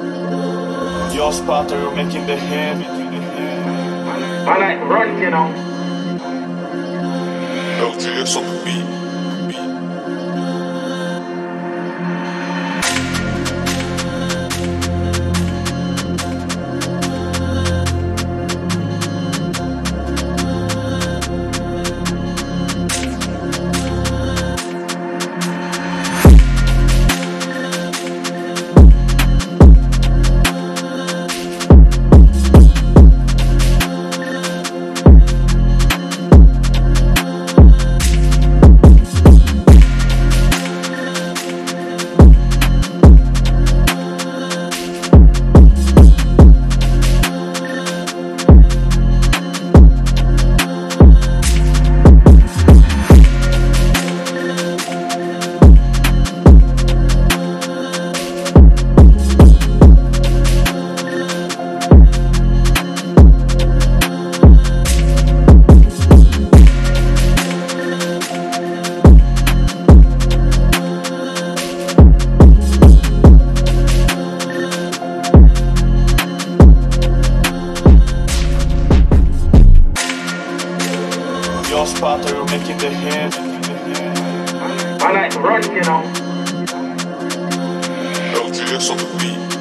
Yo, Spotter, you're making the head. I like run, you know. LJS on the beat. Yo, Spotter, you're making the head. I like run, you know. LJS on the beat.